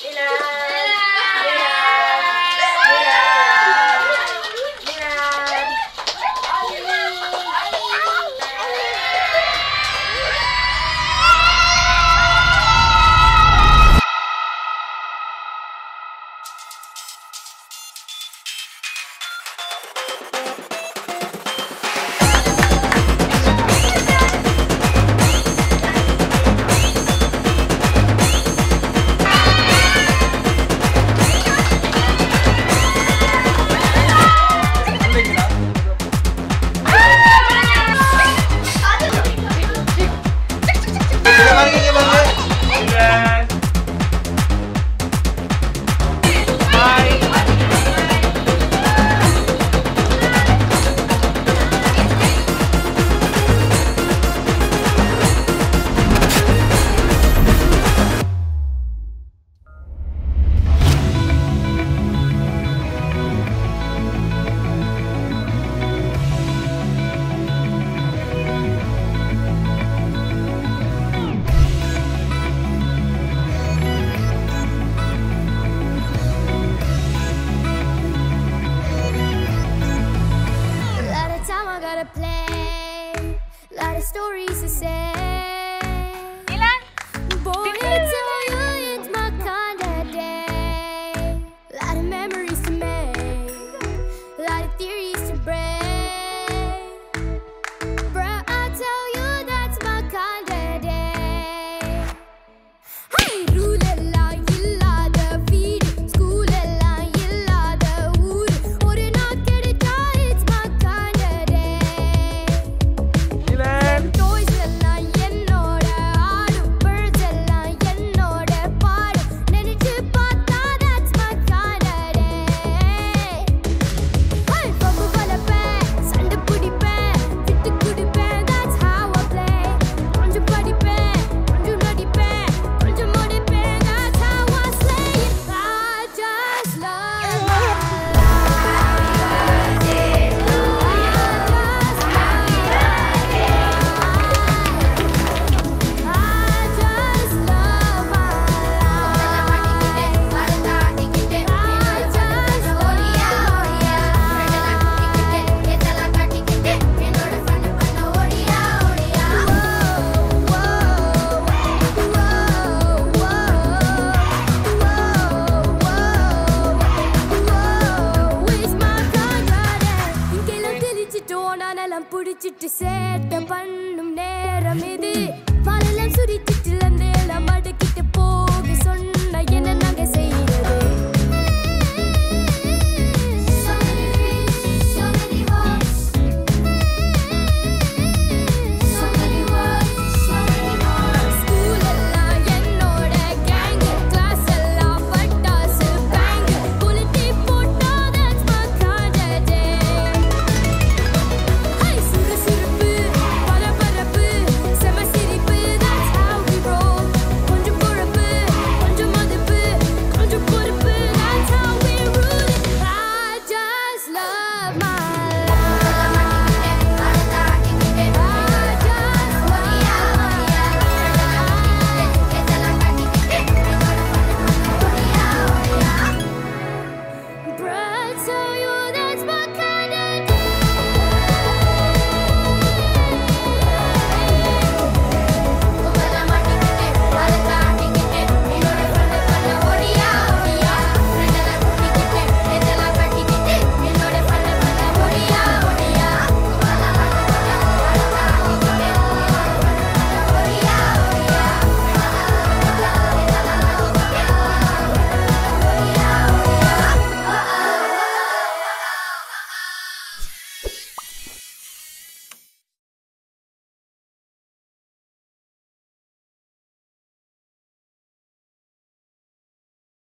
Dinner.